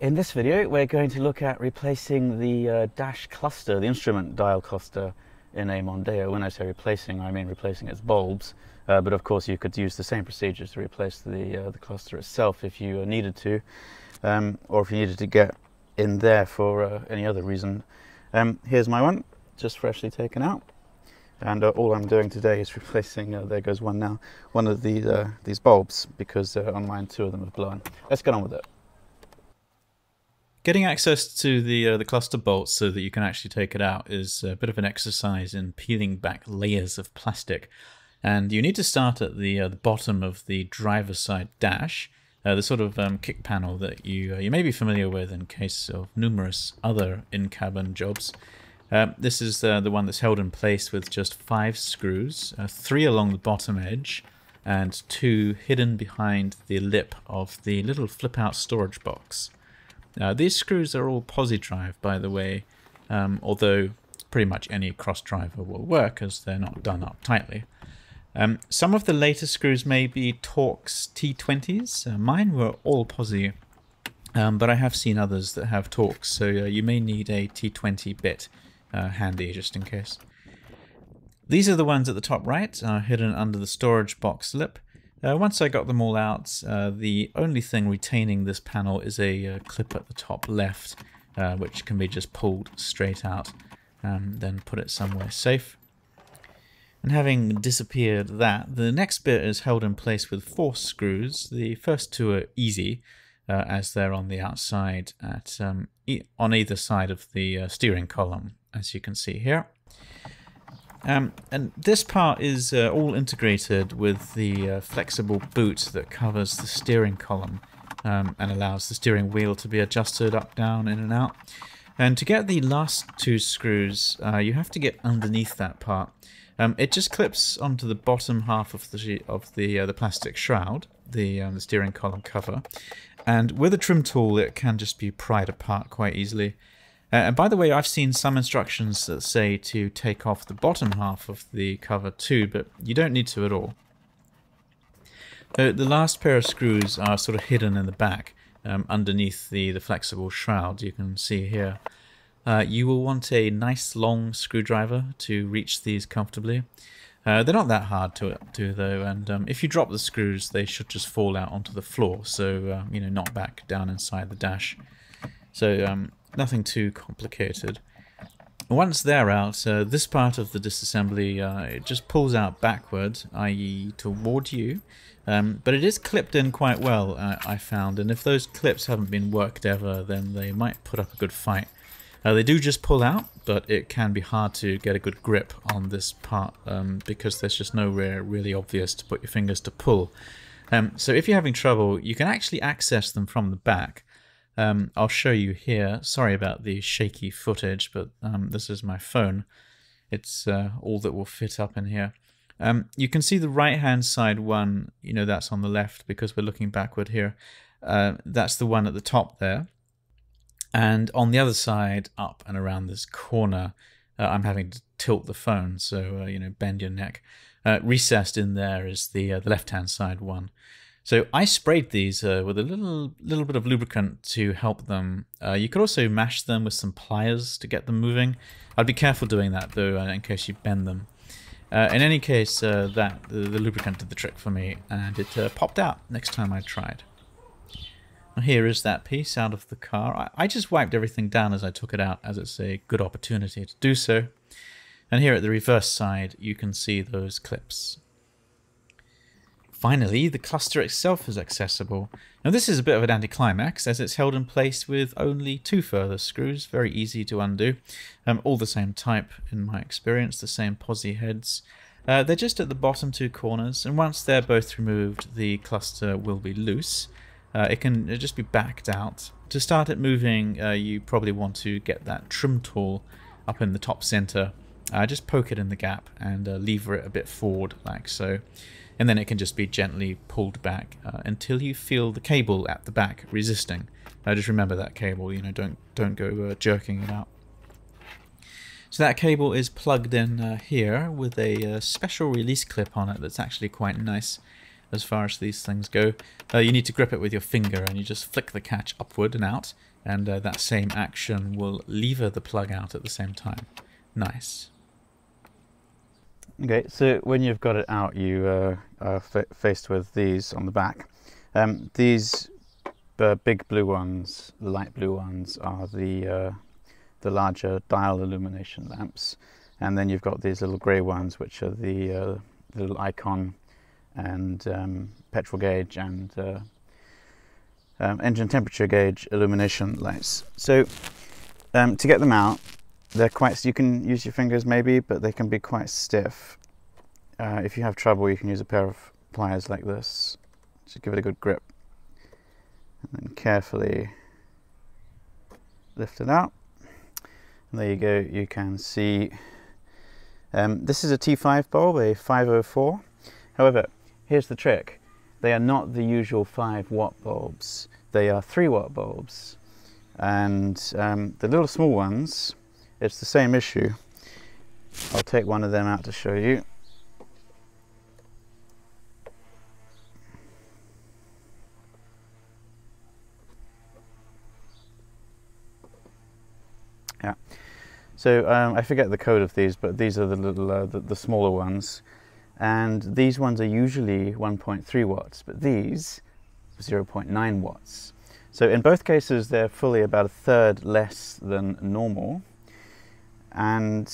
In this video, we're going to look at replacing the dash cluster, the instrument dial cluster in a Mondeo. When I say replacing, I mean replacing its bulbs. But of course, you could use the same procedures to replace the cluster itself if you needed to, or if you needed to get in there for any other reason. Here's my one, just freshly taken out. And all I'm doing today is replacing, there goes one now, one of these bulbs, because on mine two of them have blown. Let's get on with it. Getting access to the cluster bolt so that you can actually take it out is a bit of an exercise in peeling back layers of plastic. And you need to start at the bottom of the driver's side dash, the sort of kick panel that you may be familiar with in case of numerous other in-cabin jobs. This is the one that's held in place with just 5 screws, 3 along the bottom edge and 2 hidden behind the lip of the little flip-out storage box. These screws are all posi-drive, by the way, although pretty much any cross-driver will work as they're not done up tightly. Some of the later screws may be Torx T20s. Mine were all posi, but I have seen others that have Torx, so you may need a T20 bit handy just in case. These are the ones at the top right, hidden under the storage box lip. Once I got them all out, the only thing retaining this panel is a clip at the top left, which can be just pulled straight out and then put it somewhere safe. And having disappeared that, the next bit is held in place with 4 screws. The first 2 are easy, as they're on the outside at on either side of the steering column, as you can see here. And this part is all integrated with the flexible boot that covers the steering column and allows the steering wheel to be adjusted up, down, in and out. And to get the last 2 screws, you have to get underneath that part. It just clips onto the bottom half of the plastic shroud, the steering column cover. And with a trim tool, it can just be pried apart quite easily. And by the way, I've seen some instructions that say to take off the bottom half of the cover too, but you don't need to at all. The last pair of screws are sort of hidden in the back, underneath the flexible shroud you can see here. You will want a nice long screwdriver to reach these comfortably. They're not that hard to do though, and if you drop the screws, they should just fall out onto the floor, so you know, not back down inside the dash. So nothing too complicated. Once they're out, this part of the disassembly, it just pulls out backward, i.e. toward you, but it is clipped in quite well, I found, and if those clips haven't been worked ever, then they might put up a good fight. They do just pull out, but it can be hard to get a good grip on this part because there's just nowhere really obvious to put your fingers to pull. So if you're having trouble, you can actually access them from the back. I'll show you here. Sorry about the shaky footage, but this is my phone. It's all that will fit up in here. You can see the right-hand side one, you know, that's on the left because we're looking backward here. That's the one at the top there. And on the other side, up and around this corner, I'm having to tilt the phone, so, you know, bend your neck. Recessed in there is the left-hand side one. So I sprayed these with a little bit of lubricant to help them. You could also mash them with some pliers to get them moving. I'd be careful doing that though, in case you bend them. In any case, the lubricant did the trick for me, and it popped out next time I tried. Now here is that piece out of the car. I just wiped everything down as I took it out, as it's a good opportunity to do so. And here at the reverse side, you can see those clips. Finally, the cluster itself is accessible. Now this is a bit of an anticlimax, as it's held in place with only 2 further screws, very easy to undo. All the same type in my experience, the same posi heads. They're just at the bottom 2 corners, and once they're both removed, the cluster will be loose. It can just be backed out. To start it moving, you probably want to get that trim tool up in the top center. Just poke it in the gap and lever it a bit forward like so. And then it can just be gently pulled back until you feel the cable at the back resisting. Just remember that cable, you know, don't go jerking it out. So that cable is plugged in here with a special release clip on it that's actually quite nice. as far as these things go. You need to grip it with your finger and you just flick the catch upward and out, and that same action will lever the plug out at the same time. Nice. Okay, so when you've got it out, you are faced with these on the back. These big blue ones, the light blue ones, are the larger dial illumination lamps, and then you've got these little grey ones, which are the little icon and petrol gauge and engine temperature gauge illumination lights. So to get them out, they're quite, you can use your fingers maybe, but they can be quite stiff. If you have trouble, you can use a pair of pliers like this. Just give it a good grip and then carefully lift it out. And there you go, you can see this is a T5 bulb, a 504. However, here's the trick. They are not the usual 5-watt bulbs. They are 3-watt bulbs. And the little small ones, it's the same issue. I'll take one of them out to show you. Yeah. So I forget the code of these, but these are the little, the smaller ones. And these ones are usually 1.3 watts, but these 0.9 watts. So in both cases, they're fully about a third less than normal. And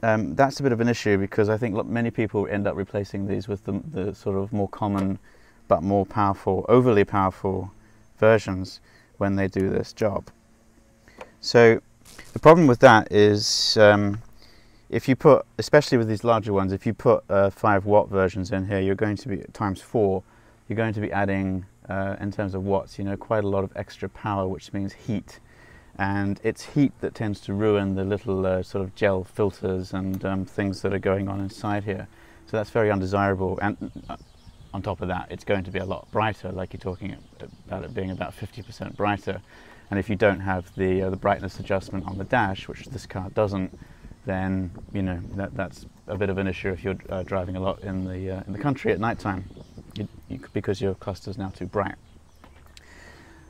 that's a bit of an issue, because I think many people end up replacing these with the sort of more common but more powerful, overly powerful versions when they do this job. So the problem with that is if you put, especially with these larger ones, if you put 5-watt versions in here, you're going to be, times 4, you're going to be adding, in terms of watts, you know, quite a lot of extra power, which means heat. And it's heat that tends to ruin the little sort of gel filters and things that are going on inside here. So that's very undesirable. And on top of that, it's going to be a lot brighter, like you're talking about it being about 50% brighter. And if you don't have the brightness adjustment on the dash, which this car doesn't, then you know that's a bit of an issue if you're driving a lot in the country at night time, because your cluster's now too bright.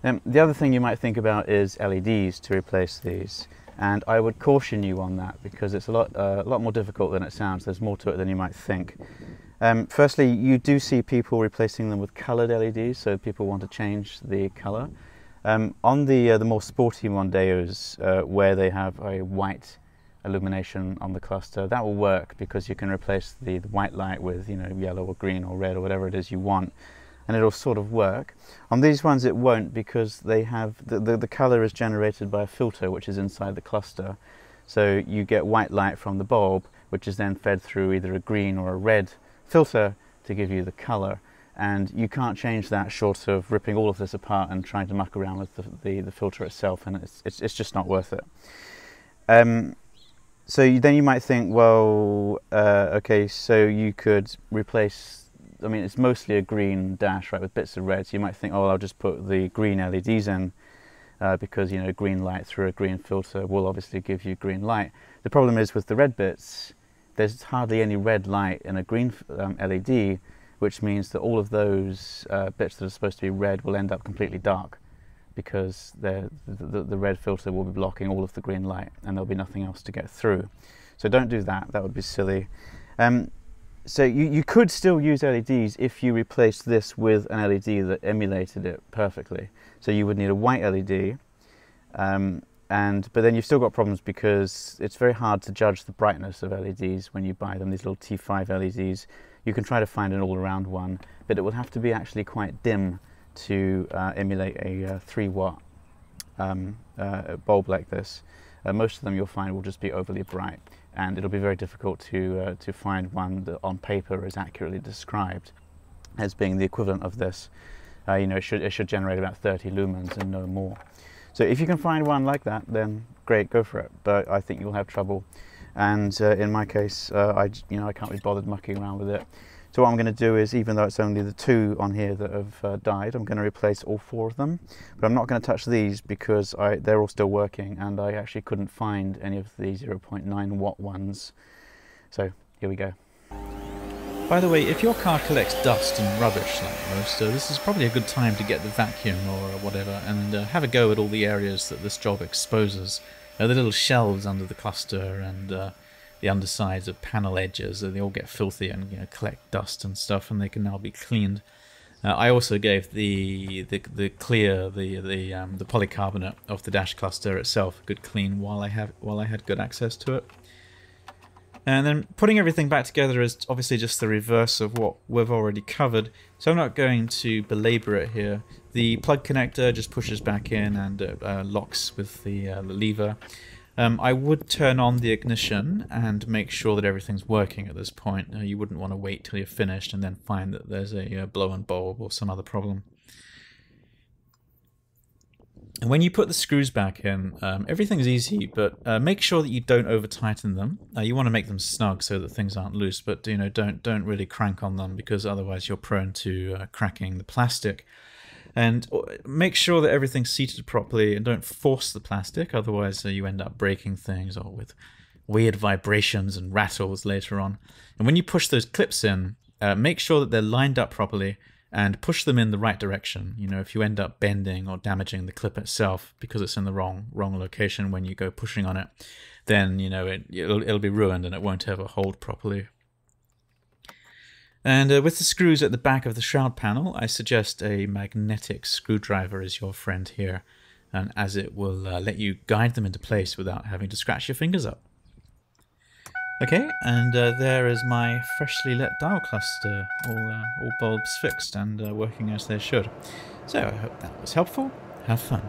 The other thing you might think about is LEDs to replace these, and I would caution you on that, because it's a lot more difficult than it sounds. There's more to it than you might think. Firstly, you do see people replacing them with coloured LEDs, so people want to change the colour. On the more sporty Mondeos, where they have a white illumination on the cluster, that will work, because you can replace the white light with, you know, yellow or green or red or whatever it is you want, and it'll sort of work. On these ones it won't, because they have the color is generated by a filter which is inside the cluster, so you get white light from the bulb, which is then fed through either a green or a red filter to give you the color, and you can't change that short of ripping all of this apart and trying to muck around with the filter itself, and it's just not worth it. So then you might think, well, okay, so you could replace, I mean, it's mostly a green dash, right, with bits of red, so you might think, oh, I'll just put the green LEDs in, because, you know, green light through a green filter will obviously give you green light. The problem is with the red bits, there's hardly any red light in a green LED, which means that all of those bits that are supposed to be red will end up completely dark, because the red filter will be blocking all of the green light, and there'll be nothing else to get through. So don't do that, that would be silly. So you could still use LEDs if you replaced this with an LED that emulated it perfectly. So you would need a white LED, but then you've still got problems, because it's very hard to judge the brightness of LEDs when you buy them, these little T5 LEDs. You can try to find an all-around one, but it will have to be actually quite dim to emulate a 3-watt bulb like this. Most of them you'll find will just be overly bright, and it'll be very difficult to find one that on paper is accurately described as being the equivalent of this. You know, it should generate about 30 lumens and no more. So if you can find one like that, then great, go for it. But I think you'll have trouble. And in my case, I can't be bothered mucking around with it. So what I'm going to do is, even though it's only the 2 on here that have died, I'm going to replace all 4 of them. But I'm not going to touch these, because they're all still working, and I actually couldn't find any of the 0.9 watt ones. So here we go. By the way, if your car collects dust and rubbish like most, this is probably a good time to get the vacuum or whatever and have a go at all the areas that this job exposes. The little shelves under the cluster and the undersides of panel edges, they all get filthy and collect dust and stuff, and they can now be cleaned. I also gave the polycarbonate of the dash cluster itself a good clean while I had good access to it. And then putting everything back together is obviously just the reverse of what we've already covered, so I'm not going to belabor it here. The plug connector just pushes back in and locks with the lever. I would turn on the ignition and make sure that everything's working at this point. You wouldn't want to wait till you're finished and then find that there's a blown bulb or some other problem. And when you put the screws back in, everything's easy, but make sure that you don't over-tighten them. You want to make them snug so that things aren't loose, but don't really crank on them, because otherwise you're prone to cracking the plastic. And make sure that everything's seated properly and don't force the plastic, otherwise you end up breaking things or with weird vibrations and rattles later on. And when you push those clips in, make sure that they're lined up properly and push them in the right direction. If you end up bending or damaging the clip itself because it's in the wrong location when you go pushing on it, then it'll be ruined and it won't ever hold properly. And with the screws at the back of the shroud panel, I suggest a magnetic screwdriver is your friend here, and as it will let you guide them into place without having to scratch your fingers up. Okay, and there is my freshly lit dial cluster, all bulbs fixed and working as they should. So I hope that was helpful. Have fun.